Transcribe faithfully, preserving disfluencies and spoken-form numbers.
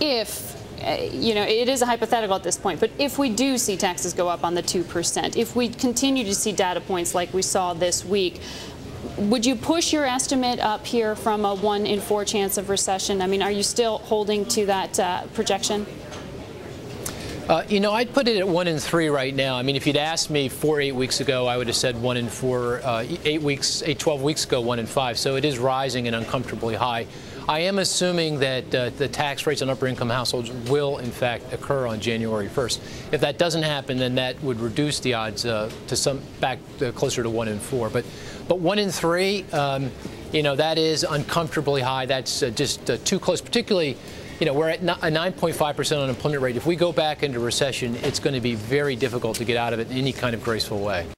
if, you know, it is a hypothetical at this point, but if we do see taxes go up on the two percent, if we continue to see data points like we saw this week, would you push your estimate up here from a one in four chance of recession? I mean, are you still holding to that uh, projection? Uh, you know, I'd put it at one in three right now. I mean, if you'd asked me four, eight weeks ago, I would have said one in four, uh, eight weeks, eight, twelve weeks ago, one in five. So it is rising and uncomfortably high. I am assuming that uh, the tax rates on upper-income households will, in fact, occur on January first. If that doesn't happen, then that would reduce the odds uh, to some back uh, closer to one in four. But, but one in three, um, you know, that is uncomfortably high. That's uh, just uh, too close, particularly. You know, we're at a nine point five percent unemployment rate. If we go back into recession, it's going to be very difficult to get out of it in any kind of graceful way.